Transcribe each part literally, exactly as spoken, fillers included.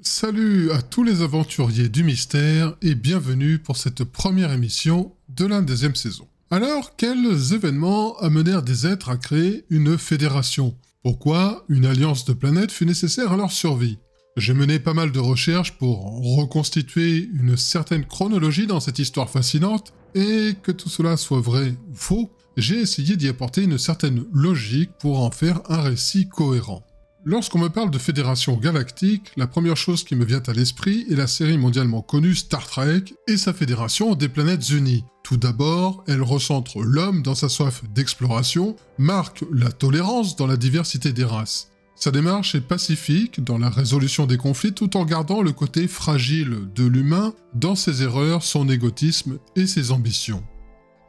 Salut à tous les aventuriers du mystère et bienvenue pour cette première émission de la deuxième saison. Alors, quels événements amenèrent des êtres à créer une fédération? Pourquoi une alliance de planètes fut nécessaire à leur survie? J'ai mené pas mal de recherches pour reconstituer une certaine chronologie dans cette histoire fascinante, et que tout cela soit vrai ou faux, j'ai essayé d'y apporter une certaine logique pour en faire un récit cohérent. Lorsqu'on me parle de Fédération Galactique, la première chose qui me vient à l'esprit est la série mondialement connue Star Trek et sa fédération des planètes unies. Tout d'abord, elle recentre l'homme dans sa soif d'exploration, marque la tolérance dans la diversité des races. Sa démarche est pacifique dans la résolution des conflits tout en gardant le côté fragile de l'humain dans ses erreurs, son égotisme et ses ambitions.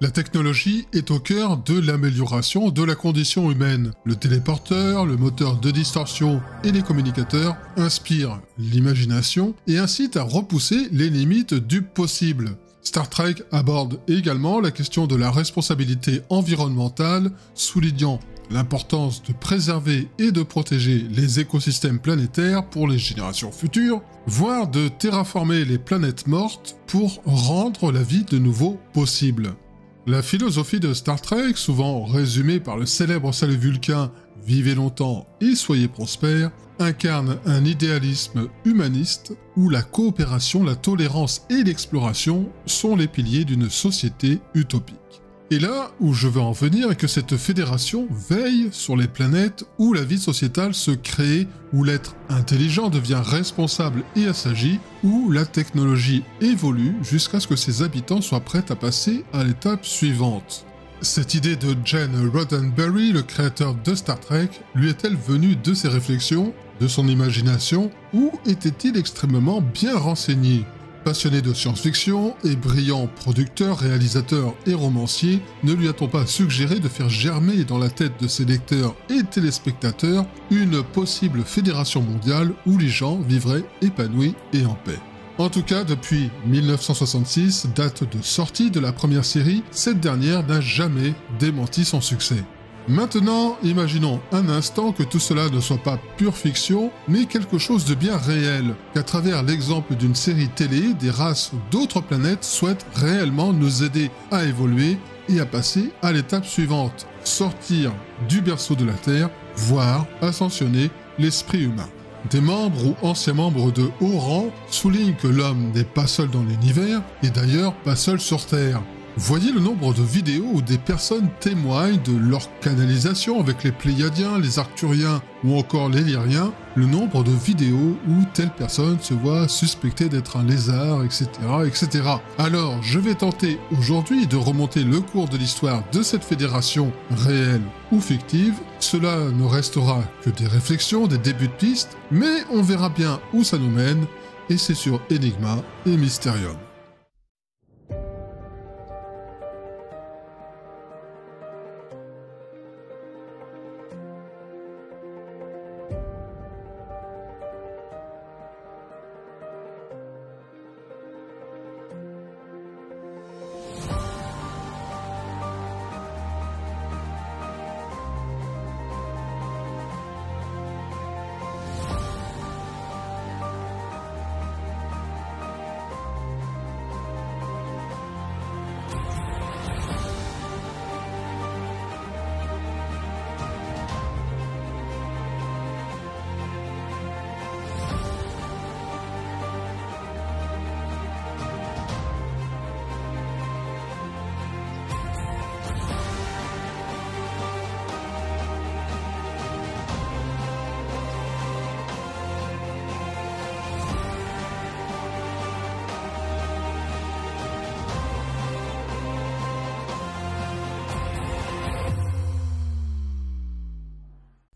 La technologie est au cœur de l'amélioration de la condition humaine. Le téléporteur, le moteur de distorsion et les communicateurs inspirent l'imagination et incitent à repousser les limites du possible. Star Trek aborde également la question de la responsabilité environnementale, soulignant l'importance de préserver et de protéger les écosystèmes planétaires pour les générations futures, voire de terraformer les planètes mortes pour rendre la vie de nouveau possible. La philosophie de Star Trek, souvent résumée par le célèbre salut vulcain « Vivez longtemps et soyez prospères », incarne un idéalisme humaniste où la coopération, la tolérance et l'exploration sont les piliers d'une société utopique. Et là où je veux en venir est que cette fédération veille sur les planètes où la vie sociétale se crée, où l'être intelligent devient responsable et assagi, où la technologie évolue jusqu'à ce que ses habitants soient prêts à passer à l'étape suivante. Cette idée de Gene Roddenberry, le créateur de Star Trek, lui est-elle venue de ses réflexions, de son imagination, ou était-il extrêmement bien renseigné? Passionné de science-fiction et brillant producteur, réalisateur et romancier, ne lui a-t-on pas suggéré de faire germer dans la tête de ses lecteurs et téléspectateurs une possible fédération mondiale où les gens vivraient épanouis et en paix? En tout cas, depuis mille neuf cent soixante-six, date de sortie de la première série, cette dernière n'a jamais démenti son succès. Maintenant, imaginons un instant que tout cela ne soit pas pure fiction, mais quelque chose de bien réel, qu'à travers l'exemple d'une série télé, des races d'autres planètes souhaitent réellement nous aider à évoluer et à passer à l'étape suivante, sortir du berceau de la Terre, voire ascensionner l'esprit humain. Des membres ou anciens membres de haut rang soulignent que l'homme n'est pas seul dans l'univers, et d'ailleurs pas seul sur Terre. Voyez le nombre de vidéos où des personnes témoignent de leur canalisation avec les Pléiadiens, les Arcturiens ou encore les Lyriens, le nombre de vidéos où telle personne se voit suspectée d'être un lézard, et cetera, et cetera. Alors, je vais tenter aujourd'hui de remonter le cours de l'histoire de cette fédération réelle ou fictive. Cela ne restera que des réflexions, des débuts de piste, mais on verra bien où ça nous mène, et c'est sur Enigma et Mysterium.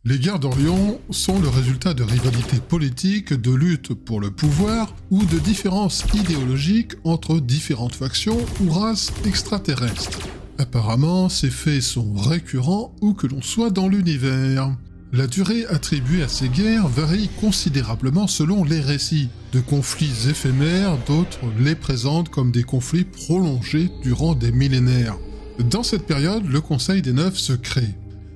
Les guerres d'Orion sont le résultat de rivalités politiques, de luttes pour le pouvoir ou de différences idéologiques entre différentes factions ou races extraterrestres. Apparemment, ces faits sont récurrents où que l'on soit dans l'univers. La durée attribuée à ces guerres varie considérablement selon les récits. De conflits éphémères, d'autres les présentent comme des conflits prolongés durant des millénaires. Dans cette période, le Conseil des Neuf se crée.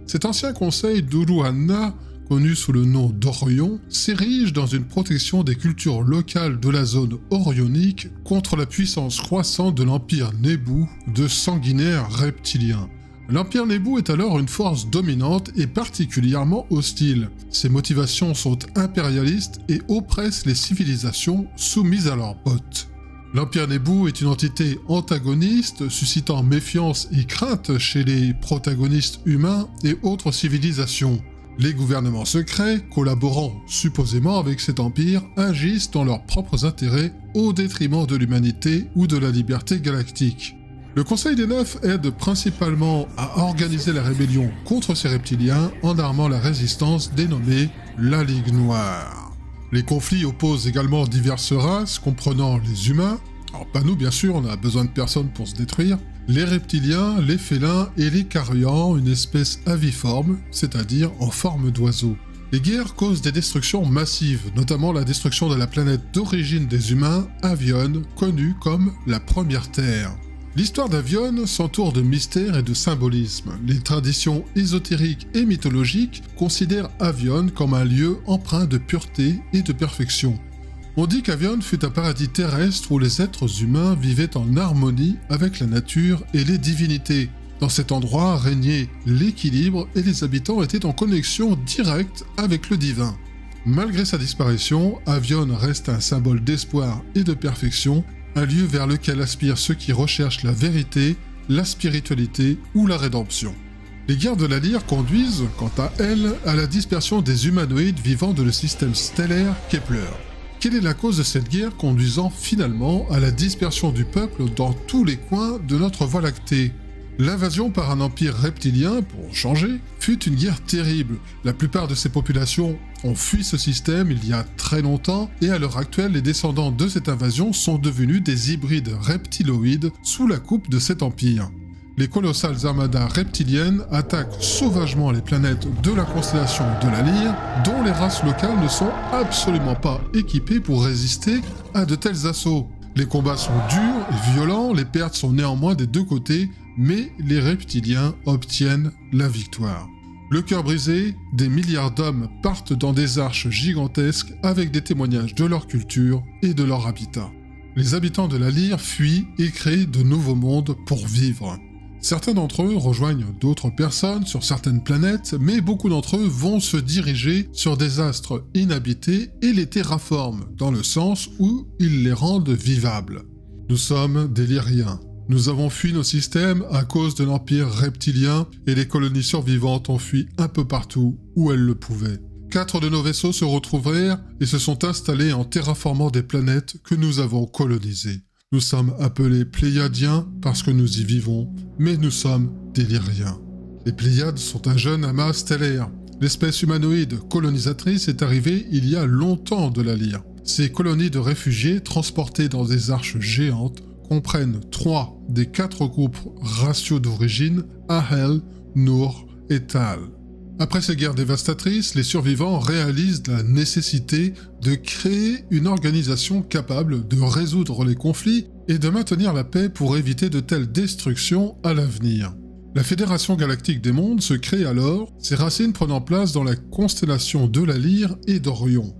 Cet ancien conseil d'Uruanna connu sous le nom d'Orion, s'érige dans une protection des cultures locales de la zone orionique contre la puissance croissante de l'Empire Nebu, de sanguinaires reptiliens. L'Empire Nebu est alors une force dominante et particulièrement hostile. Ses motivations sont impérialistes et oppressent les civilisations soumises à leurs bottes. L'Empire Nebu est une entité antagoniste, suscitant méfiance et crainte chez les protagonistes humains et autres civilisations. Les gouvernements secrets, collaborant supposément avec cet empire, agissent dans leurs propres intérêts au détriment de l'humanité ou de la liberté galactique. Le Conseil des Neuf aide principalement à organiser la rébellion contre ces reptiliens en armant la résistance dénommée la Ligue Noire. Les conflits opposent également diverses races comprenant les humains, alors pas nous bien sûr, on a besoin de personne pour se détruire, les reptiliens, les félins et les carians, une espèce aviforme, c'est-à-dire en forme d'oiseau. Les guerres causent des destructions massives, notamment la destruction de la planète d'origine des humains, Avion, connue comme la Première Terre. L'histoire d'Avion s'entoure de mystères et de symbolisme. Les traditions ésotériques et mythologiques considèrent Avion comme un lieu empreint de pureté et de perfection. On dit qu'Avion fut un paradis terrestre où les êtres humains vivaient en harmonie avec la nature et les divinités. Dans cet endroit régnait l'équilibre et les habitants étaient en connexion directe avec le divin. Malgré sa disparition, Avion reste un symbole d'espoir et de perfection, un lieu vers lequel aspirent ceux qui recherchent la vérité, la spiritualité ou la rédemption. Les guerres de la Lyre conduisent, quant à elles, à la dispersion des humanoïdes vivant dans le système stellaire Kepler. Quelle est la cause de cette guerre conduisant finalement à la dispersion du peuple dans tous les coins de notre Voie Lactée? L'invasion par un empire reptilien, pour changer, fut une guerre terrible. La plupart de ces populations ont fui ce système il y a très longtemps, et à l'heure actuelle, les descendants de cette invasion sont devenus des hybrides reptiloïdes sous la coupe de cet empire. Les colossales armadas reptiliennes attaquent sauvagement les planètes de la constellation de la Lyre, dont les races locales ne sont absolument pas équipées pour résister à de tels assauts. Les combats sont durs et violents, les pertes sont néanmoins des deux côtés, mais les reptiliens obtiennent la victoire. Le cœur brisé, des milliards d'hommes partent dans des arches gigantesques avec des témoignages de leur culture et de leur habitat. Les habitants de la Lyre fuient et créent de nouveaux mondes pour vivre. Certains d'entre eux rejoignent d'autres personnes sur certaines planètes, mais beaucoup d'entre eux vont se diriger sur des astres inhabités et les terraforment, dans le sens où ils les rendent vivables. Nous sommes des Lyriens. Nous avons fui nos systèmes à cause de l'Empire reptilien et les colonies survivantes ont fui un peu partout où elles le pouvaient. Quatre de nos vaisseaux se retrouvèrent et se sont installés en terraformant des planètes que nous avons colonisées. Nous sommes appelés Pléiadiens parce que nous y vivons, mais nous sommes des Lyriens. Les Pléiades sont un jeune amas stellaire. L'espèce humanoïde colonisatrice est arrivée il y a longtemps de la Lyre. Ces colonies de réfugiés transportées dans des arches géantes comprennent trois des quatre groupes raciaux d'origine, Ahel, Nour et Tal. Après ces guerres dévastatrices, les survivants réalisent la nécessité de créer une organisation capable de résoudre les conflits et de maintenir la paix pour éviter de telles destructions à l'avenir. La Fédération Galactique des Mondes se crée alors, ses racines prenant place dans la constellation de la Lyre et d'Orion.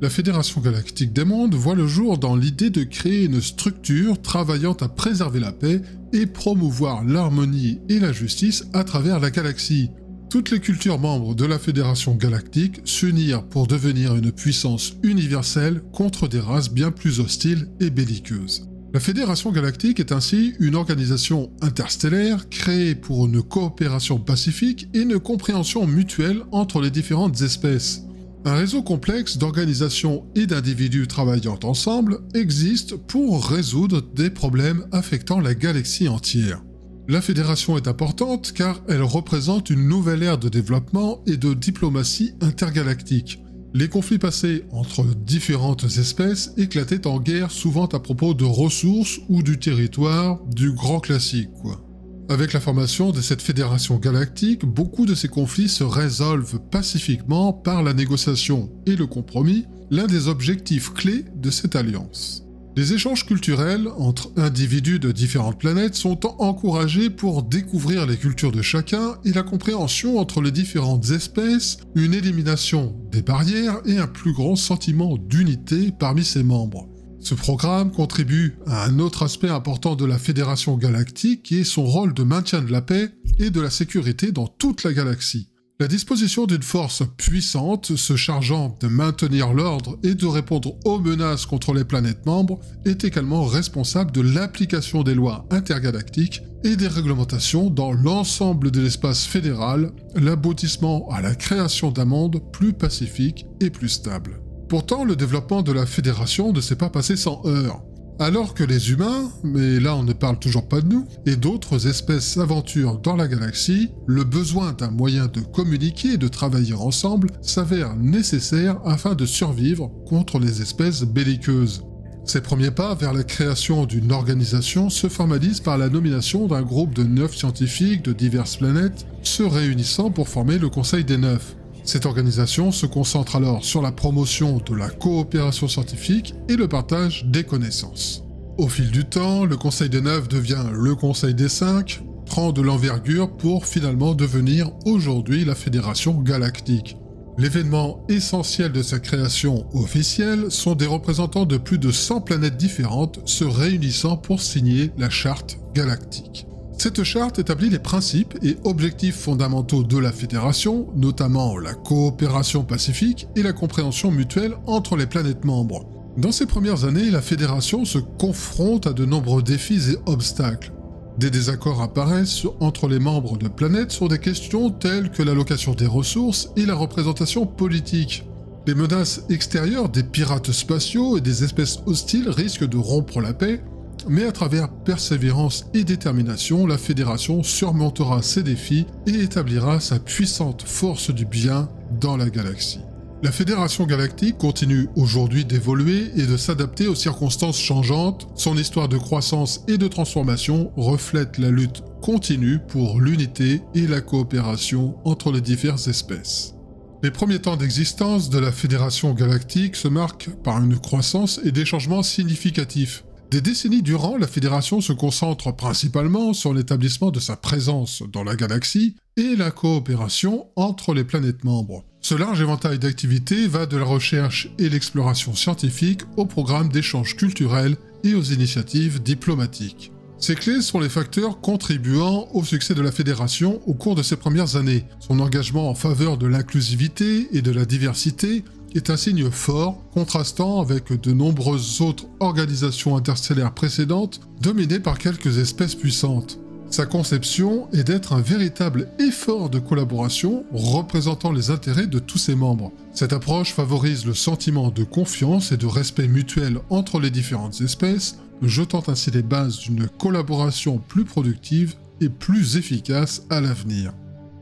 La Fédération Galactique des Mondes voit le jour dans l'idée de créer une structure travaillant à préserver la paix et promouvoir l'harmonie et la justice à travers la galaxie. Toutes les cultures membres de la Fédération Galactique s'unirent pour devenir une puissance universelle contre des races bien plus hostiles et belliqueuses. La Fédération Galactique est ainsi une organisation interstellaire créée pour une coopération pacifique et une compréhension mutuelle entre les différentes espèces. Un réseau complexe d'organisations et d'individus travaillant ensemble existe pour résoudre des problèmes affectant la galaxie entière. La Fédération est importante car elle représente une nouvelle ère de développement et de diplomatie intergalactique. Les conflits passés entre différentes espèces éclataient en guerre souvent à propos de ressources ou du territoire, du grand classique quoi. Avec la formation de cette fédération galactique, beaucoup de ces conflits se résolvent pacifiquement par la négociation et le compromis, l'un des objectifs clés de cette alliance. Les échanges culturels entre individus de différentes planètes sont encouragés pour découvrir les cultures de chacun et la compréhension entre les différentes espèces, une élimination des barrières et un plus grand sentiment d'unité parmi ses membres. Ce programme contribue à un autre aspect important de la Fédération Galactique qui est son rôle de maintien de la paix et de la sécurité dans toute la galaxie. La disposition d'une force puissante se chargeant de maintenir l'ordre et de répondre aux menaces contre les planètes membres est également responsable de l'application des lois intergalactiques et des réglementations dans l'ensemble de l'espace fédéral, l'aboutissement à la création d'un monde plus pacifique et plus stable. Pourtant, le développement de la Fédération ne s'est pas passé sans heurts. Alors que les humains, mais là on ne parle toujours pas de nous, et d'autres espèces s'aventurent dans la galaxie, le besoin d'un moyen de communiquer et de travailler ensemble s'avère nécessaire afin de survivre contre les espèces belliqueuses. Ces premiers pas vers la création d'une organisation se formalisent par la nomination d'un groupe de neuf scientifiques de diverses planètes se réunissant pour former le Conseil des Neuf. Cette organisation se concentre alors sur la promotion de la coopération scientifique et le partage des connaissances. Au fil du temps, le Conseil des Neuf devient le Conseil des Cinq, prend de l'envergure pour finalement devenir aujourd'hui la Fédération Galactique. L'événement essentiel de sa création officielle sont des représentants de plus de cent planètes différentes se réunissant pour signer la Charte Galactique. Cette charte établit les principes et objectifs fondamentaux de la Fédération, notamment la coopération pacifique et la compréhension mutuelle entre les planètes membres. Dans ses premières années, la Fédération se confronte à de nombreux défis et obstacles. Des désaccords apparaissent entre les membres de planètes sur des questions telles que l'allocation des ressources et la représentation politique. Les menaces extérieures des pirates spatiaux et des espèces hostiles risquent de rompre la paix, mais à travers persévérance et détermination, la Fédération surmontera ses défis et établira sa puissante force du bien dans la galaxie. La Fédération Galactique continue aujourd'hui d'évoluer et de s'adapter aux circonstances changeantes. Son histoire de croissance et de transformation reflète la lutte continue pour l'unité et la coopération entre les diverses espèces. Les premiers temps d'existence de la Fédération Galactique se marquent par une croissance et des changements significatifs. Des décennies durant, la Fédération se concentre principalement sur l'établissement de sa présence dans la galaxie et la coopération entre les planètes membres. Ce large éventail d'activités va de la recherche et l'exploration scientifique au programme d'échanges culturels et aux initiatives diplomatiques. Ces clés sont les facteurs contribuant au succès de la Fédération au cours de ses premières années. Son engagement en faveur de l'inclusivité et de la diversité est un signe fort, contrastant avec de nombreuses autres organisations interstellaires précédentes dominées par quelques espèces puissantes. Sa conception est d'être un véritable effort de collaboration représentant les intérêts de tous ses membres. Cette approche favorise le sentiment de confiance et de respect mutuel entre les différentes espèces, jetant ainsi les bases d'une collaboration plus productive et plus efficace à l'avenir.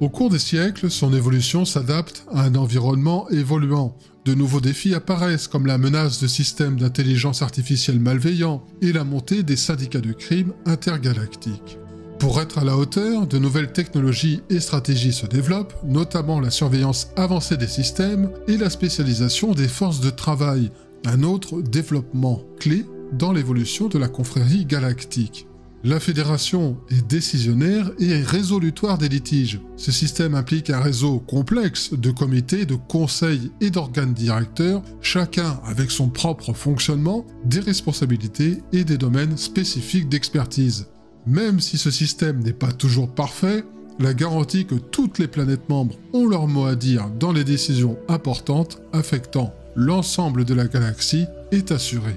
Au cours des siècles, son évolution s'adapte à un environnement évoluant. De nouveaux défis apparaissent comme la menace de systèmes d'intelligence artificielle malveillants et la montée des syndicats de crimes intergalactiques. Pour être à la hauteur, de nouvelles technologies et stratégies se développent, notamment la surveillance avancée des systèmes et la spécialisation des forces de travail, un autre développement clé dans l'évolution de la confrérie galactique. La Fédération est décisionnaire et est résolutoire des litiges. Ce système implique un réseau complexe de comités, de conseils et d'organes directeurs, chacun avec son propre fonctionnement, des responsabilités et des domaines spécifiques d'expertise. Même si ce système n'est pas toujours parfait, la garantie que toutes les planètes membres ont leur mot à dire dans les décisions importantes affectant l'ensemble de la galaxie est assurée.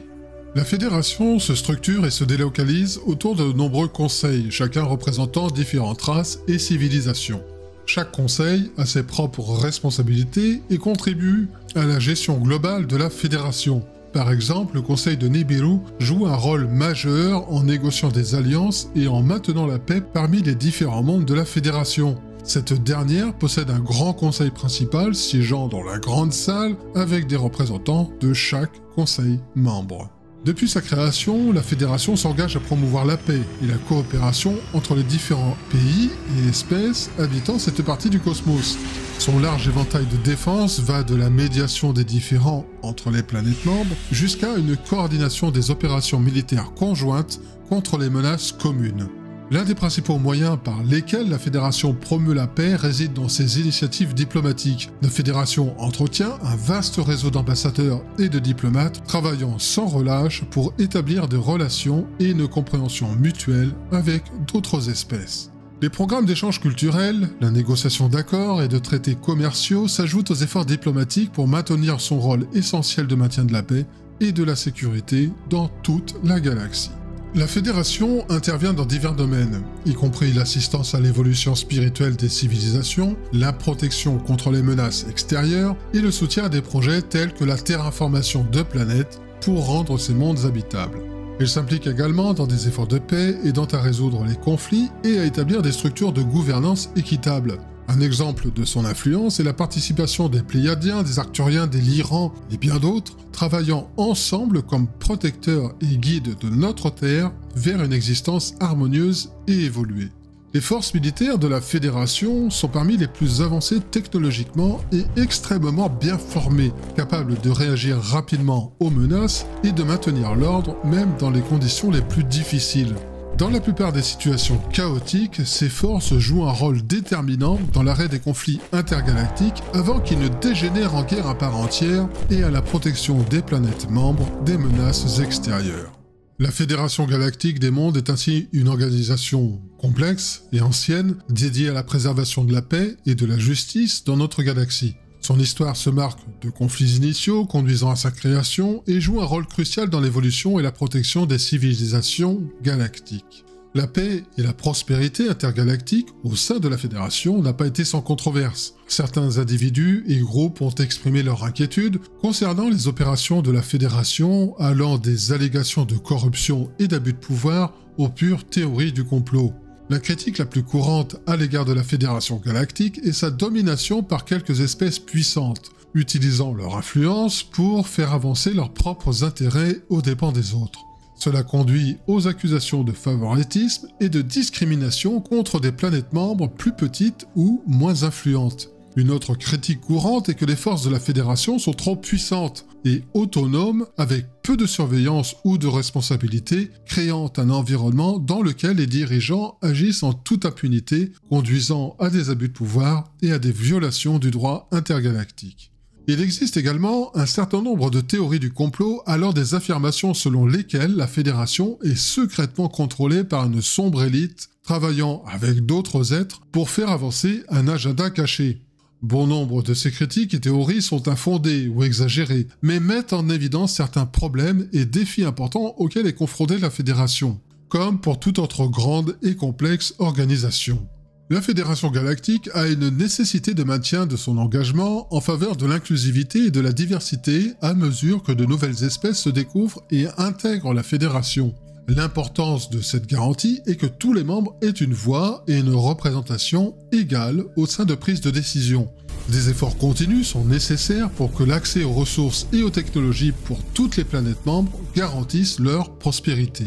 La Fédération se structure et se délocalise autour de nombreux conseils, chacun représentant différentes races et civilisations. Chaque conseil a ses propres responsabilités et contribue à la gestion globale de la Fédération. Par exemple, le Conseil de Nibiru joue un rôle majeur en négociant des alliances et en maintenant la paix parmi les différents membres de la Fédération. Cette dernière possède un grand conseil principal siégeant dans la grande salle avec des représentants de chaque conseil membre. Depuis sa création, la Fédération s'engage à promouvoir la paix et la coopération entre les différents pays et espèces habitant cette partie du cosmos. Son large éventail de défense va de la médiation des différends entre les planètes membres jusqu'à une coordination des opérations militaires conjointes contre les menaces communes. L'un des principaux moyens par lesquels la Fédération promeut la paix réside dans ses initiatives diplomatiques. La Fédération entretient un vaste réseau d'ambassadeurs et de diplomates travaillant sans relâche pour établir des relations et une compréhension mutuelle avec d'autres espèces. Les programmes d'échange culturel, la négociation d'accords et de traités commerciaux s'ajoutent aux efforts diplomatiques pour maintenir son rôle essentiel de maintien de la paix et de la sécurité dans toute la galaxie. La Fédération intervient dans divers domaines, y compris l'assistance à l'évolution spirituelle des civilisations, la protection contre les menaces extérieures et le soutien à des projets tels que la terraformation de planètes pour rendre ces mondes habitables. Elle s'implique également dans des efforts de paix aidant à résoudre les conflits et à établir des structures de gouvernance équitables. Un exemple de son influence est la participation des Pléiadiens, des Arcturiens, des Lyriens et bien d'autres, travaillant ensemble comme protecteurs et guides de notre Terre vers une existence harmonieuse et évoluée. Les forces militaires de la Fédération sont parmi les plus avancées technologiquement et extrêmement bien formées, capables de réagir rapidement aux menaces et de maintenir l'ordre même dans les conditions les plus difficiles. Dans la plupart des situations chaotiques, ces forces jouent un rôle déterminant dans l'arrêt des conflits intergalactiques avant qu'ils ne dégénèrent en guerre à part entière et à la protection des planètes membres des menaces extérieures. La Fédération Galactique des Mondes est ainsi une organisation complexe et ancienne dédiée à la préservation de la paix et de la justice dans notre galaxie. Son histoire se marque de conflits initiaux conduisant à sa création et joue un rôle crucial dans l'évolution et la protection des civilisations galactiques. La paix et la prospérité intergalactique au sein de la Fédération n'a pas été sans controverse. Certains individus et groupes ont exprimé leur inquiétude concernant les opérations de la Fédération allant des allégations de corruption et d'abus de pouvoir aux pures théories du complot. La critique la plus courante à l'égard de la Fédération Galactique est sa domination par quelques espèces puissantes, utilisant leur influence pour faire avancer leurs propres intérêts aux dépens des autres. Cela conduit aux accusations de favoritisme et de discrimination contre des planètes membres plus petites ou moins influentes. Une autre critique courante est que les forces de la Fédération sont trop puissantes et autonomes, avec peu de surveillance ou de responsabilité, créant un environnement dans lequel les dirigeants agissent en toute impunité, conduisant à des abus de pouvoir et à des violations du droit intergalactique. Il existe également un certain nombre de théories du complot allant des affirmations selon lesquelles la Fédération est secrètement contrôlée par une sombre élite, travaillant avec d'autres êtres pour faire avancer un agenda caché. Bon nombre de ces critiques et théories sont infondées ou exagérées, mais mettent en évidence certains problèmes et défis importants auxquels est confrontée la Fédération, comme pour toute autre grande et complexe organisation. La Fédération Galactique a une nécessité de maintien de son engagement en faveur de l'inclusivité et de la diversité à mesure que de nouvelles espèces se découvrent et intègrent la Fédération. L'importance de cette garantie est que tous les membres aient une voix et une représentation égale au sein de prises de décision. Des efforts continus sont nécessaires pour que l'accès aux ressources et aux technologies pour toutes les planètes membres garantisse leur prospérité.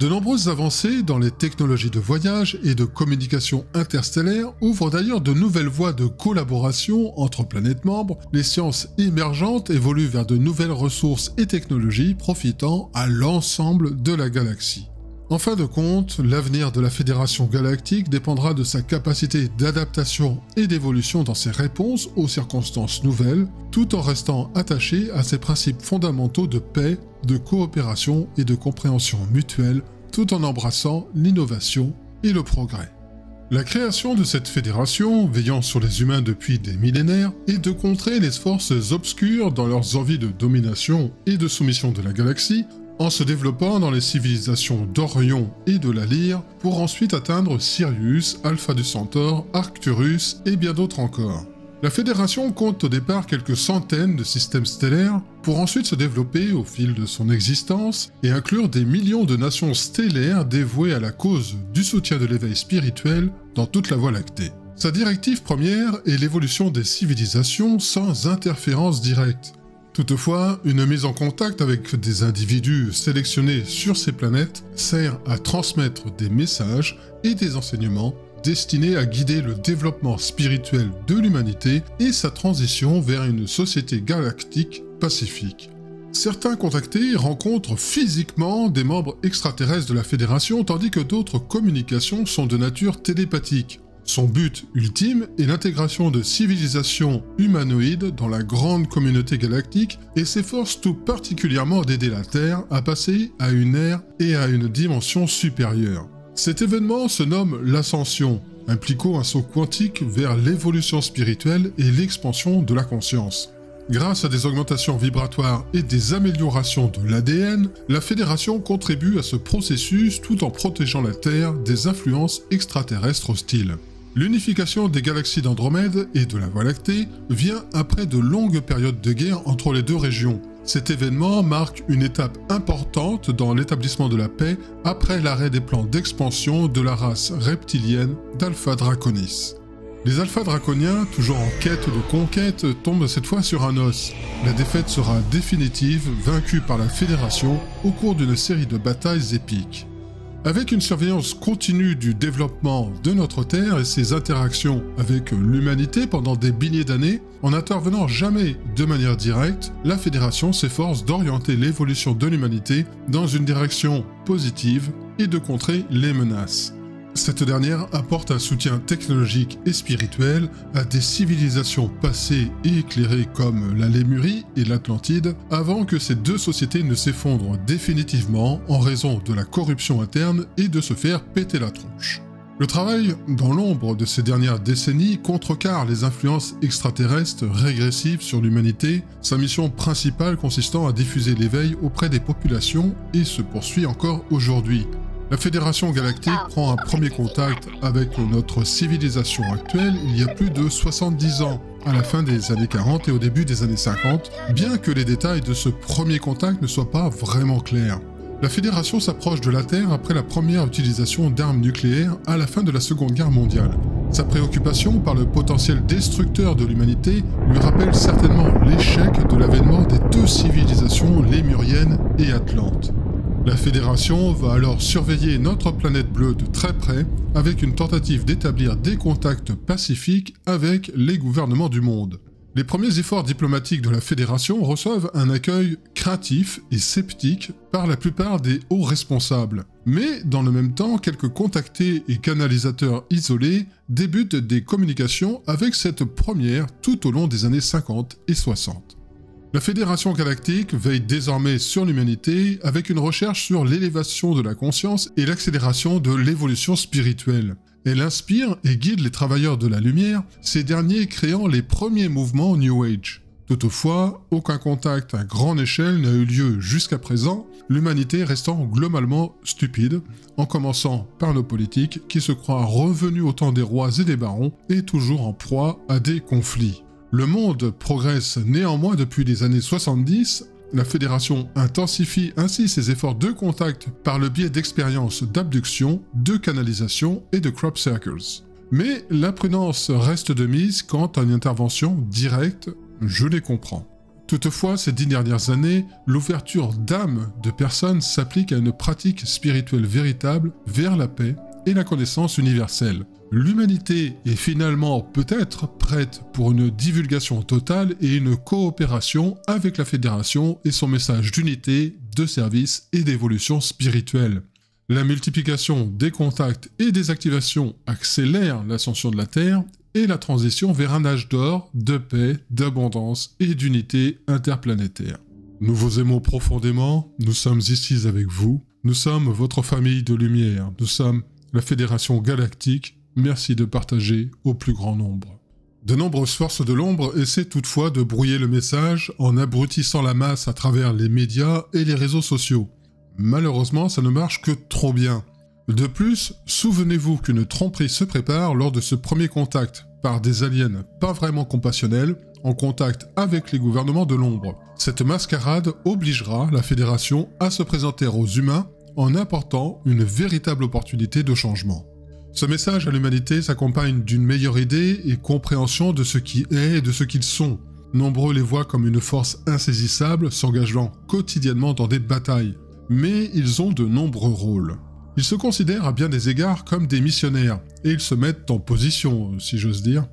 De nombreuses avancées dans les technologies de voyage et de communication interstellaire ouvrent d'ailleurs de nouvelles voies de collaboration entre planètes membres. Les sciences émergentes évoluent vers de nouvelles ressources et technologies profitant à l'ensemble de la galaxie. En fin de compte, l'avenir de la Fédération Galactique dépendra de sa capacité d'adaptation et d'évolution dans ses réponses aux circonstances nouvelles, tout en restant attaché à ses principes fondamentaux de paix, de coopération et de compréhension mutuelle, tout en embrassant l'innovation et le progrès. La création de cette fédération, veillant sur les humains depuis des millénaires, est de contrer les forces obscures dans leurs envies de domination et de soumission de la galaxie, en se développant dans les civilisations d'Orion et de la Lyre, pour ensuite atteindre Sirius, Alpha du Centaure, Arcturus et bien d'autres encore. La Fédération compte au départ quelques centaines de systèmes stellaires, pour ensuite se développer au fil de son existence et inclure des millions de nations stellaires dévouées à la cause du soutien de l'éveil spirituel dans toute la Voie Lactée. Sa directive première est l'évolution des civilisations sans interférence directe. Toutefois, une mise en contact avec des individus sélectionnés sur ces planètes sert à transmettre des messages et des enseignements destinés à guider le développement spirituel de l'humanité et sa transition vers une société galactique pacifique. Certains contactés rencontrent physiquement des membres extraterrestres de la Fédération, tandis que d'autres communications sont de nature télépathique. Son but ultime est l'intégration de civilisations humanoïdes dans la grande communauté galactique et s'efforce tout particulièrement d'aider la Terre à passer à une ère et à une dimension supérieure. Cet événement se nomme l'Ascension, impliquant un saut quantique vers l'évolution spirituelle et l'expansion de la conscience. Grâce à des augmentations vibratoires et des améliorations de l'A D N, la Fédération contribue à ce processus tout en protégeant la Terre des influences extraterrestres hostiles. L'unification des galaxies d'Andromède et de la Voie Lactée vient après de longues périodes de guerre entre les deux régions. Cet événement marque une étape importante dans l'établissement de la paix après l'arrêt des plans d'expansion de la race reptilienne d'Alpha Draconis. Les Alpha Draconiens, toujours en quête de conquête, tombent cette fois sur un os. La défaite sera définitive, vaincue par la Fédération au cours d'une série de batailles épiques. Avec une surveillance continue du développement de notre Terre et ses interactions avec l'humanité pendant des milliers d'années, en intervenant jamais de manière directe, la Fédération s'efforce d'orienter l'évolution de l'humanité dans une direction positive et de contrer les menaces. Cette dernière apporte un soutien technologique et spirituel à des civilisations passées et éclairées comme la Lémurie et l'Atlantide, avant que ces deux sociétés ne s'effondrent définitivement en raison de la corruption interne et de se faire péter la tronche. Le travail dans l'ombre de ces dernières décennies contrecarre les influences extraterrestres régressives sur l'humanité, sa mission principale consistant à diffuser l'éveil auprès des populations et se poursuit encore aujourd'hui. La Fédération Galactique prend un premier contact avec notre civilisation actuelle il y a plus de soixante-dix ans, à la fin des années quarante et au début des années cinquante, bien que les détails de ce premier contact ne soient pas vraiment clairs. La Fédération s'approche de la Terre après la première utilisation d'armes nucléaires à la fin de la Seconde Guerre mondiale. Sa préoccupation par le potentiel destructeur de l'humanité lui rappelle certainement l'échec de l'avènement des deux civilisations lémurienne et atlante. La Fédération va alors surveiller notre planète bleue de très près avec une tentative d'établir des contacts pacifiques avec les gouvernements du monde. Les premiers efforts diplomatiques de la Fédération reçoivent un accueil craintif et sceptique par la plupart des hauts responsables. Mais dans le même temps, quelques contactés et canalisateurs isolés débutent des communications avec cette première tout au long des années cinquante et soixante. La Fédération Galactique veille désormais sur l'humanité avec une recherche sur l'élévation de la conscience et l'accélération de l'évolution spirituelle. Elle inspire et guide les travailleurs de la lumière, ces derniers créant les premiers mouvements New Age. Toutefois, aucun contact à grande échelle n'a eu lieu jusqu'à présent, l'humanité restant globalement stupide, en commençant par nos politiques qui se croient revenus au temps des rois et des barons et toujours en proie à des conflits. Le monde progresse néanmoins depuis les années soixante-dix, la Fédération intensifie ainsi ses efforts de contact par le biais d'expériences d'abduction, de canalisation et de crop circles. Mais la prudence reste de mise quant à une intervention directe, je les comprends. Toutefois, ces dix dernières années, l'ouverture d'âmes de personnes s'applique à une pratique spirituelle véritable vers la paix et la connaissance universelle. L'humanité est finalement peut-être prête pour une divulgation totale et une coopération avec la Fédération et son message d'unité, de service et d'évolution spirituelle. La multiplication des contacts et des activations accélère l'ascension de la Terre et la transition vers un âge d'or, de paix, d'abondance et d'unité interplanétaire. Nous vous aimons profondément, nous sommes ici avec vous, nous sommes votre famille de lumière, nous sommes la Fédération Galactique, merci de partager au plus grand nombre. De nombreuses forces de l'ombre essaient toutefois de brouiller le message en abrutissant la masse à travers les médias et les réseaux sociaux. Malheureusement, ça ne marche que trop bien. De plus, souvenez-vous qu'une tromperie se prépare lors de ce premier contact par des aliens pas vraiment compassionnels en contact avec les gouvernements de l'ombre. Cette mascarade obligera la Fédération à se présenter aux humains en apportant une véritable opportunité de changement. Ce message à l'humanité s'accompagne d'une meilleure idée et compréhension de ce qui est et de ce qu'ils sont. Nombreux les voient comme une force insaisissable s'engageant quotidiennement dans des batailles. Mais ils ont de nombreux rôles. Ils se considèrent à bien des égards comme des missionnaires, et ils se mettent en position, si j'ose dire.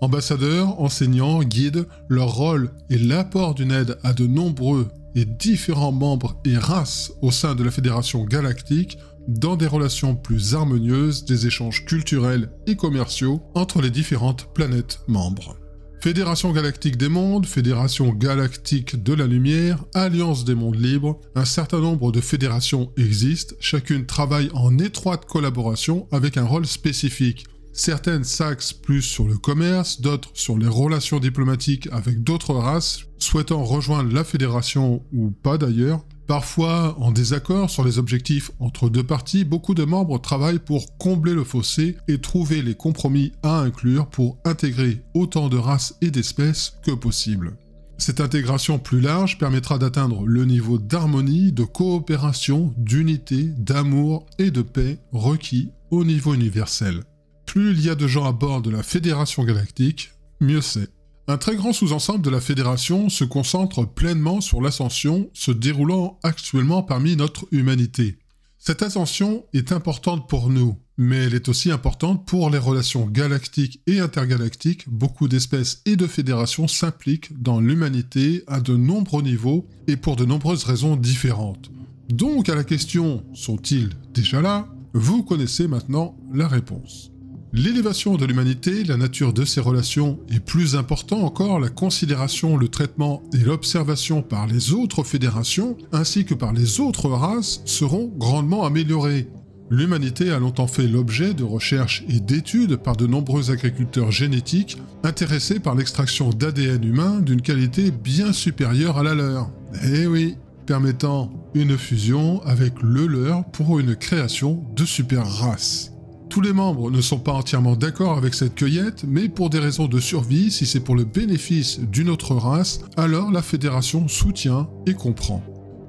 Ambassadeurs, enseignants, guides, leur rôle est l'apport d'une aide à de nombreux et différents membres et races au sein de la Fédération Galactique dans des relations plus harmonieuses des échanges culturels et commerciaux entre les différentes planètes membres. Fédération Galactique des Mondes, Fédération Galactique de la Lumière, Alliance des Mondes Libres, un certain nombre de fédérations existent, chacune travaille en étroite collaboration avec un rôle spécifique. Certaines s'axent plus sur le commerce, d'autres sur les relations diplomatiques avec d'autres races, souhaitant rejoindre la fédération ou pas d'ailleurs. Parfois en désaccord sur les objectifs entre deux parties, beaucoup de membres travaillent pour combler le fossé et trouver les compromis à inclure pour intégrer autant de races et d'espèces que possible. Cette intégration plus large permettra d'atteindre le niveau d'harmonie, de coopération, d'unité, d'amour et de paix requis au niveau universel. Plus il y a de gens à bord de la Fédération Galactique, mieux c'est. Un très grand sous-ensemble de la Fédération se concentre pleinement sur l'ascension se déroulant actuellement parmi notre humanité. Cette ascension est importante pour nous, mais elle est aussi importante pour les relations galactiques et intergalactiques. Beaucoup d'espèces et de fédérations s'impliquent dans l'humanité à de nombreux niveaux et pour de nombreuses raisons différentes. Donc à la question « sont-ils déjà là ?», vous connaissez maintenant la réponse. L'élévation de l'humanité, la nature de ses relations et plus important encore la considération, le traitement et l'observation par les autres fédérations ainsi que par les autres races seront grandement améliorées. L'humanité a longtemps fait l'objet de recherches et d'études par de nombreux agriculteurs génétiques intéressés par l'extraction d'A D N humain d'une qualité bien supérieure à la leur. Eh oui, permettant une fusion avec le leur pour une création de super races. Tous les membres ne sont pas entièrement d'accord avec cette cueillette, mais pour des raisons de survie, si c'est pour le bénéfice d'une autre race, alors la Fédération soutient et comprend.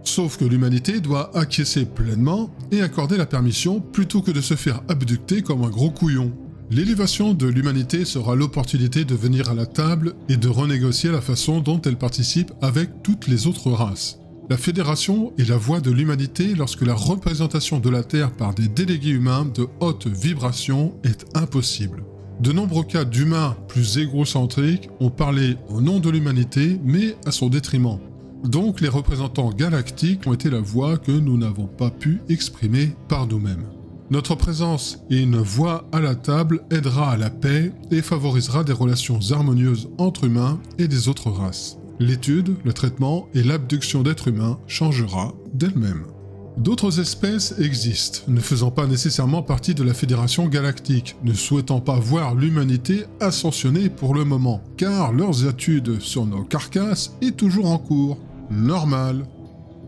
Sauf que l'humanité doit acquiescer pleinement et accorder la permission plutôt que de se faire abducter comme un gros couillon. L'élévation de l'humanité sera l'opportunité de venir à la table et de renégocier la façon dont elle participe avec toutes les autres races. La Fédération est la voix de l'humanité lorsque la représentation de la Terre par des délégués humains de haute vibration est impossible. De nombreux cas d'humains plus égocentriques ont parlé au nom de l'humanité, mais à son détriment. Donc les représentants galactiques ont été la voix que nous n'avons pas pu exprimer par nous-mêmes. Notre présence et une voix à la table aidera à la paix et favorisera des relations harmonieuses entre humains et des autres races. L'étude, le traitement et l'abduction d'êtres humains changera d'elle-même. D'autres espèces existent, ne faisant pas nécessairement partie de la Fédération Galactique, ne souhaitant pas voir l'humanité ascensionnée pour le moment, car leurs études sur nos carcasses est toujours en cours. Normal.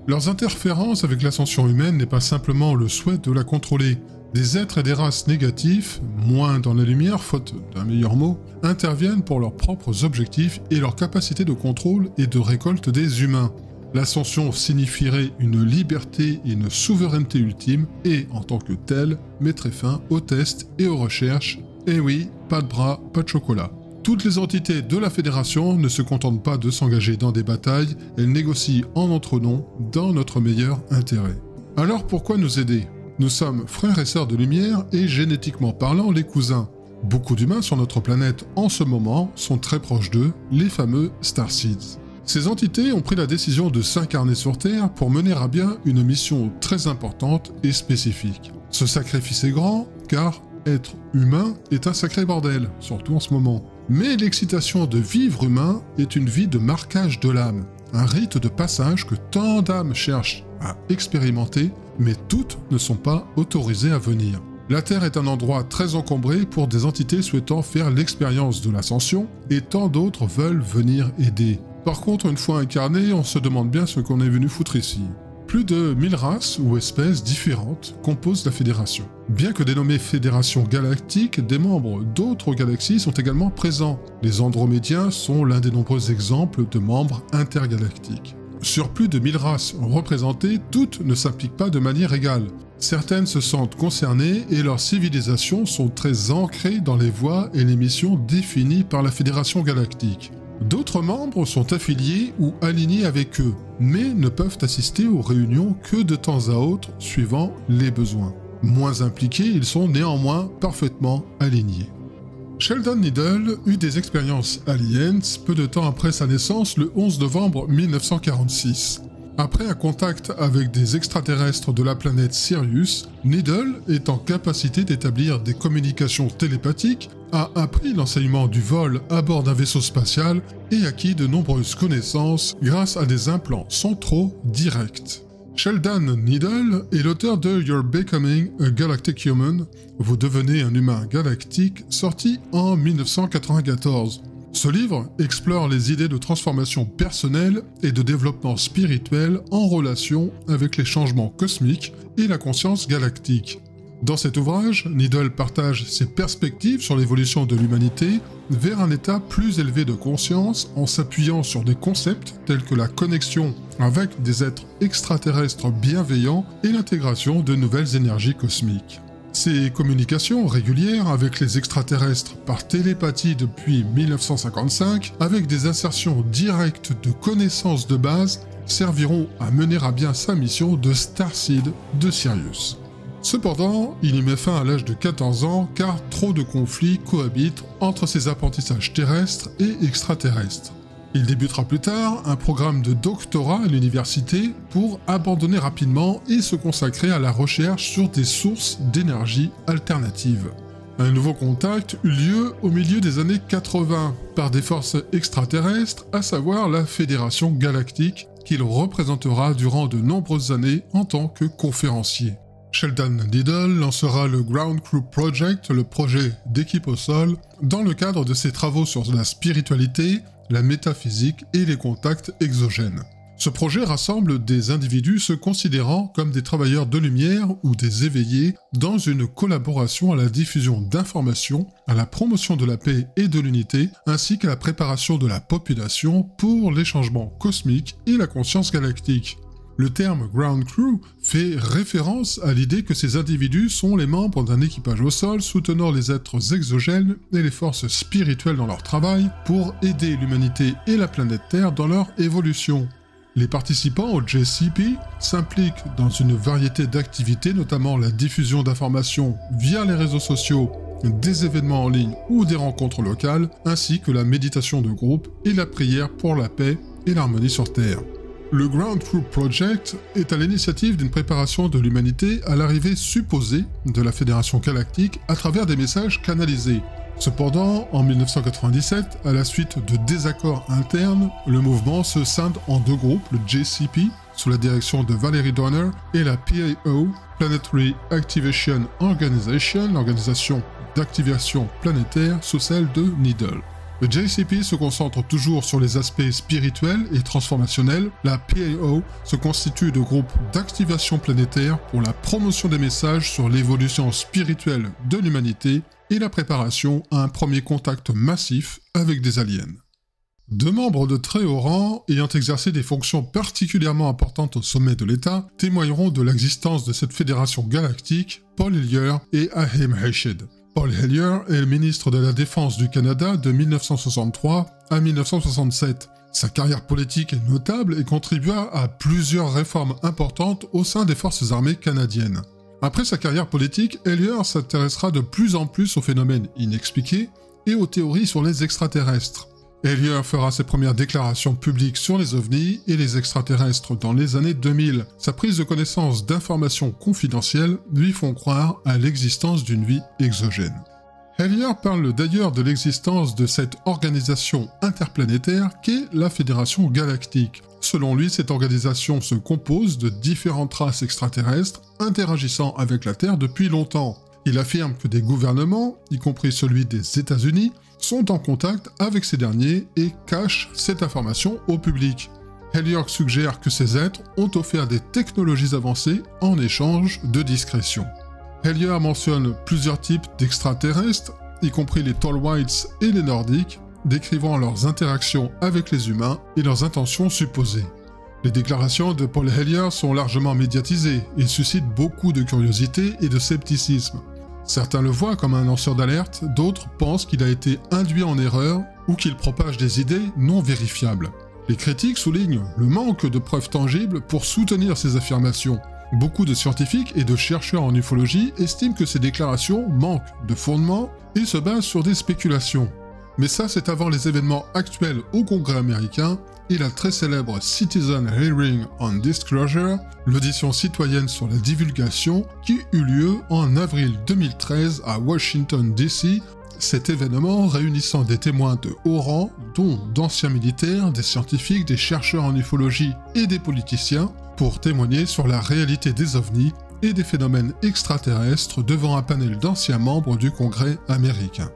Leurs interférences avec l'ascension humaine n'est pas simplement le souhait de la contrôler. Des êtres et des races négatifs, moins dans la lumière, faute d'un meilleur mot, interviennent pour leurs propres objectifs et leur capacité de contrôle et de récolte des humains. L'ascension signifierait une liberté et une souveraineté ultime et, en tant que telle, mettrait fin aux tests et aux recherches. Et oui, pas de bras, pas de chocolat. Toutes les entités de la Fédération ne se contentent pas de s'engager dans des batailles, elles négocient en notre nom, dans notre meilleur intérêt. Alors pourquoi nous aider ? Nous sommes frères et sœurs de lumière et génétiquement parlant les cousins. Beaucoup d'humains sur notre planète en ce moment sont très proches d'eux, les fameux Starseeds. Ces entités ont pris la décision de s'incarner sur Terre pour mener à bien une mission très importante et spécifique. Ce sacrifice est grand car être humain est un sacré bordel, surtout en ce moment. Mais l'excitation de vivre humain est une vie de marquage de l'âme, un rite de passage que tant d'âmes cherchent à expérimenter, mais toutes ne sont pas autorisées à venir. La Terre est un endroit très encombré pour des entités souhaitant faire l'expérience de l'ascension, et tant d'autres veulent venir aider. Par contre, une fois incarné, on se demande bien ce qu'on est venu foutre ici. Plus de mille races ou espèces différentes composent la Fédération. Bien que dénommée Fédération Galactique, des membres d'autres galaxies sont également présents. Les Andromédiens sont l'un des nombreux exemples de membres intergalactiques. Sur plus de mille races représentées, toutes ne s'impliquent pas de manière égale. Certaines se sentent concernées et leurs civilisations sont très ancrées dans les voies et les missions définies par la Fédération Galactique. D'autres membres sont affiliés ou alignés avec eux, mais ne peuvent assister aux réunions que de temps à autre suivant les besoins. Moins impliqués, ils sont néanmoins parfaitement alignés. Sheldon Nidle eut des expériences aliens peu de temps après sa naissance le onze novembre mille neuf cent quarante-six. Après un contact avec des extraterrestres de la planète Sirius, Nidle est en capacité d'établir des communications télépathiques, a appris l'enseignement du vol à bord d'un vaisseau spatial et acquis de nombreuses connaissances grâce à des implants centraux directs. Sheldon Nidle est l'auteur de You're Becoming a Galactic Human, Vous devenez un humain galactique, sorti en mille neuf cent quatre-vingt-quatorze. Ce livre explore les idées de transformation personnelle et de développement spirituel en relation avec les changements cosmiques et la conscience galactique. Dans cet ouvrage, Nidle partage ses perspectives sur l'évolution de l'humanité vers un état plus élevé de conscience en s'appuyant sur des concepts tels que la connexion avec des êtres extraterrestres bienveillants et l'intégration de nouvelles énergies cosmiques. Ses communications régulières avec les extraterrestres par télépathie depuis mille neuf cent cinquante-cinq, avec des insertions directes de connaissances de base, serviront à mener à bien sa mission de Starseed de Sirius. Cependant, il y met fin à l'âge de quatorze ans car trop de conflits cohabitent entre ses apprentissages terrestres et extraterrestres. Il débutera plus tard un programme de doctorat à l'université pour abandonner rapidement et se consacrer à la recherche sur des sources d'énergie alternatives. Un nouveau contact eut lieu au milieu des années quatre-vingt par des forces extraterrestres, à savoir la Fédération Galactique, qu'il représentera durant de nombreuses années en tant que conférencier. Sheldon Nidle lancera le Ground Crew Project, le projet d'équipe au sol, dans le cadre de ses travaux sur la spiritualité, la métaphysique et les contacts exogènes. Ce projet rassemble des individus se considérant comme des travailleurs de lumière ou des éveillés dans une collaboration à la diffusion d'informations, à la promotion de la paix et de l'unité, ainsi qu'à la préparation de la population pour les changements cosmiques et la conscience galactique. Le terme « ground crew » fait référence à l'idée que ces individus sont les membres d'un équipage au sol soutenant les êtres exogènes et les forces spirituelles dans leur travail pour aider l'humanité et la planète Terre dans leur évolution. Les participants au J C P s'impliquent dans une variété d'activités, notamment la diffusion d'informations via les réseaux sociaux, des événements en ligne ou des rencontres locales, ainsi que la méditation de groupe et la prière pour la paix et l'harmonie sur Terre. Le Ground Crew Project est à l'initiative d'une préparation de l'humanité à l'arrivée supposée de la Fédération Galactique à travers des messages canalisés. Cependant, en mille neuf cent quatre-vingt-dix-sept, à la suite de désaccords internes, le mouvement se scinde en deux groupes, le J C P, sous la direction de Valérie Donner, et la P A O, Planetary Activation Organization, l'organisation d'activation planétaire sous celle de Nidle. Le J C P se concentre toujours sur les aspects spirituels et transformationnels. La P A O se constitue de groupes d'activation planétaire pour la promotion des messages sur l'évolution spirituelle de l'humanité et la préparation à un premier contact massif avec des aliens. Deux membres de très haut rang, ayant exercé des fonctions particulièrement importantes au sommet de l'État, témoigneront de l'existence de cette fédération galactique, Paul Hellyer et Haim Eshed. Paul Hellyer est le ministre de la Défense du Canada de mille neuf cent soixante-trois à mille neuf cent soixante-sept. Sa carrière politique est notable et contribua à plusieurs réformes importantes au sein des forces armées canadiennes. Après sa carrière politique, Hellyer s'intéressera de plus en plus aux phénomènes inexpliqués et aux théories sur les extraterrestres. Hellyer fera ses premières déclarations publiques sur les ovnis et les extraterrestres dans les années deux mille. Sa prise de connaissance d'informations confidentielles lui font croire à l'existence d'une vie exogène. Hellyer parle d'ailleurs de l'existence de cette organisation interplanétaire qu'est la Fédération Galactique. Selon lui, cette organisation se compose de différentes races extraterrestres interagissant avec la Terre depuis longtemps. Il affirme que des gouvernements, y compris celui des États-Unis, sont en contact avec ces derniers et cachent cette information au public. Hellyer suggère que ces êtres ont offert des technologies avancées en échange de discrétion. Hellyer mentionne plusieurs types d'extraterrestres, y compris les Tall Whites et les Nordiques, décrivant leurs interactions avec les humains et leurs intentions supposées. Les déclarations de Paul Hellyer sont largement médiatisées et suscitent beaucoup de curiosité et de scepticisme. Certains le voient comme un lanceur d'alerte, d'autres pensent qu'il a été induit en erreur ou qu'il propage des idées non vérifiables. Les critiques soulignent le manque de preuves tangibles pour soutenir ces affirmations. Beaucoup de scientifiques et de chercheurs en ufologie estiment que ces déclarations manquent de fondement et se basent sur des spéculations. Mais ça, c'est avant les événements actuels au Congrès américain et la très célèbre Citizen Hearing on Disclosure, l'audition citoyenne sur la divulgation, qui eut lieu en avril deux mille treize à Washington D C, cet événement réunissant des témoins de haut rang, dont d'anciens militaires, des scientifiques, des chercheurs en ufologie et des politiciens, pour témoigner sur la réalité des ovnis et des phénomènes extraterrestres devant un panel d'anciens membres du Congrès américain.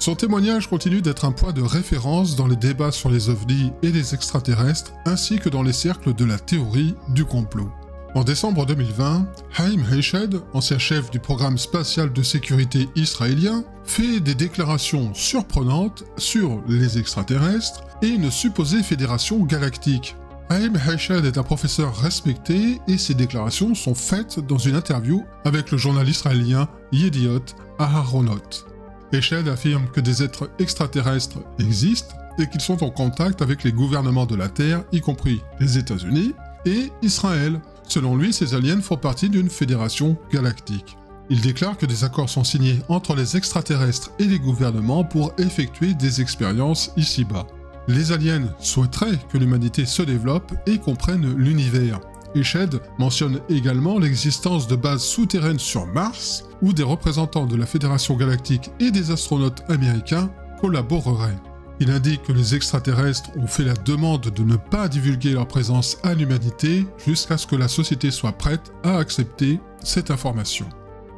Son témoignage continue d'être un point de référence dans les débats sur les ovnis et les extraterrestres, ainsi que dans les cercles de la théorie du complot. En décembre deux mille vingt, Haim Eshed, ancien chef du programme spatial de sécurité israélien, fait des déclarations surprenantes sur les extraterrestres et une supposée fédération galactique. Haim Eshed est un professeur respecté et ses déclarations sont faites dans une interview avec le journal israélien Yediot Aharonot. Eshed affirme que des êtres extraterrestres existent et qu'ils sont en contact avec les gouvernements de la Terre, y compris les États-Unis et Israël. Selon lui, ces aliens font partie d'une fédération galactique. Il déclare que des accords sont signés entre les extraterrestres et les gouvernements pour effectuer des expériences ici-bas. Les aliens souhaiteraient que l'humanité se développe et comprenne l'univers. Eshed mentionne également l'existence de bases souterraines sur Mars, où des représentants de la Fédération Galactique et des astronautes américains collaboreraient. Il indique que les extraterrestres ont fait la demande de ne pas divulguer leur présence à l'humanité jusqu'à ce que la société soit prête à accepter cette information.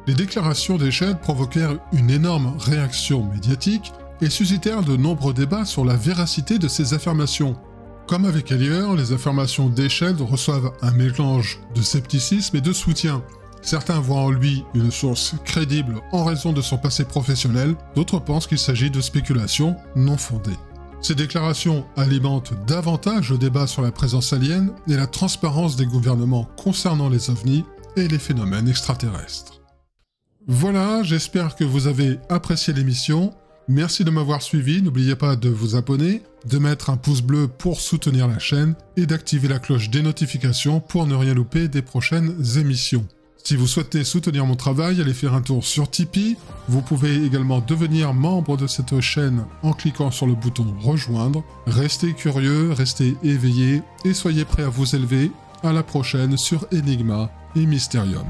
Les déclarations d'Eshed provoquèrent une énorme réaction médiatique et suscitèrent de nombreux débats sur la véracité de ces affirmations. Comme avec Hellyer, les affirmations d'Eshed reçoivent un mélange de scepticisme et de soutien. Certains voient en lui une source crédible en raison de son passé professionnel, d'autres pensent qu'il s'agit de spéculations non fondées. Ces déclarations alimentent davantage le débat sur la présence alien et la transparence des gouvernements concernant les ovnis et les phénomènes extraterrestres. Voilà, j'espère que vous avez apprécié l'émission. Merci de m'avoir suivi, n'oubliez pas de vous abonner, de mettre un pouce bleu pour soutenir la chaîne et d'activer la cloche des notifications pour ne rien louper des prochaines émissions. Si vous souhaitez soutenir mon travail, allez faire un tour sur Tipeee. Vous pouvez également devenir membre de cette chaîne en cliquant sur le bouton « Rejoindre ». Restez curieux, restez éveillés et soyez prêts à vous élever. À la prochaine sur Enigma et Mysterium.